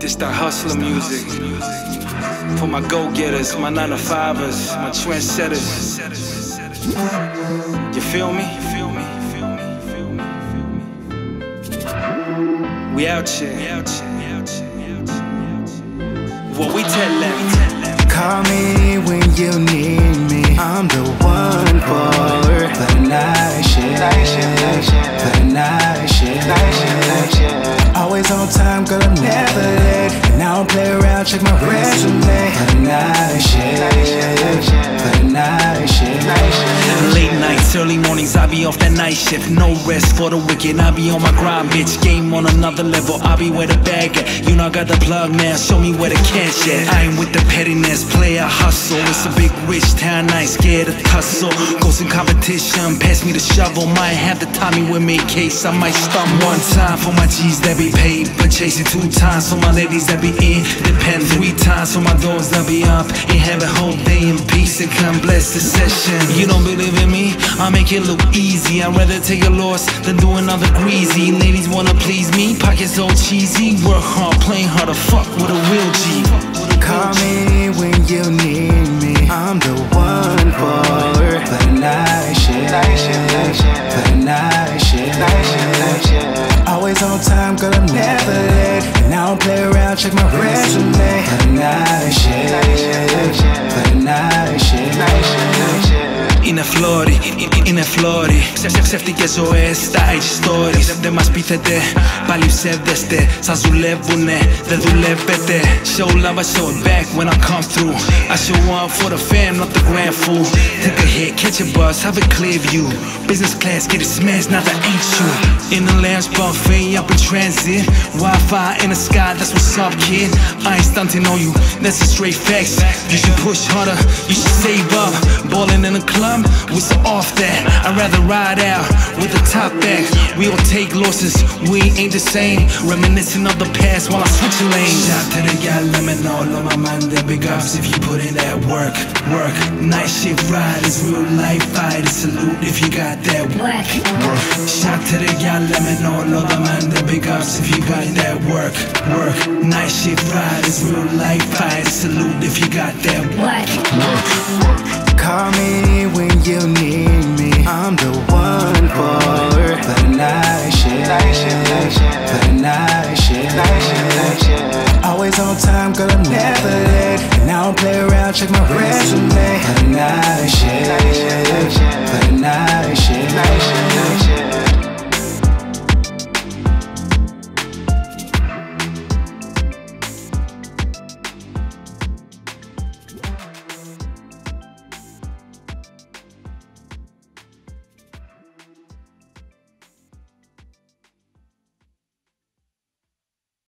This the hustler music for my go-getters, my 9-to-5ers, my trendsetters. You feel me? We out here. What we tellin'? Call me when you need me. I'm the one for the night shift. The night shift. Always on time, girl, I'm never late. And I don't play around, check my resume. The night shift, the night shift. Late nights, early mornings, I be off that night shift. No rest for the wicked, I be on my grind, bitch. Game on another level, I be where the bag at. You know I got the plug now, show me where the cash at. I ain't with the pettiness, play a hustle. It's a big rich town, I ain't scared of tussle. Ghost in competition, pass me the shovel. Might have the Tommy with me in case I might stumble. One time for my G's that be paid, but chasing 2 times for my ladies that be independent. 3 times for my dogs that be up and have a whole day in peace and come bless the session. You don't believe in me? I make it look easy. I'd rather take a loss than do another greasy. Ladies wanna please me, pockets all cheesy. Work hard, playing hard to fuck with a real G. Call me when you need me. I'm the one for the night shift. The night shift. Always on time, girl, I'm never late. And I don't play around, check my resume. The night shift, the night shift. In a Florida Ψεύτικες ζωές στα IG stories. Δεν μας πείθετε, πάλι ψεύδεστε. Σας δουλεύουνε, δεν δουλεύετε. Show love, I show it back when I come through. I show one for the fam, not the grand fool. Take a hit, catch a bus, have a clear view. Business class, get it smashed, now that ain't you. In the lounge buffet, up in transit. Wi-Fi in the sky, that's what's up, kid. I ain't stunting on you, that's the straight facts. You should push harder, you should save up. Ballin' in the club, we're so off that. I'd rather ride out with the top back. We all take losses, we ain't the same. Reminiscing of the past while I switch lanes. Shout to the guy, lemon all on my mind. That big ups if you put in that work. Night shift riders, real life fighters. Salute if you got that work. Shout to the guy, lemon all on my mind. That big ups if you got that work. Night shift riders, real life fighters. Salute if you got that work. Call me when you need me. I'm the one for the night shift.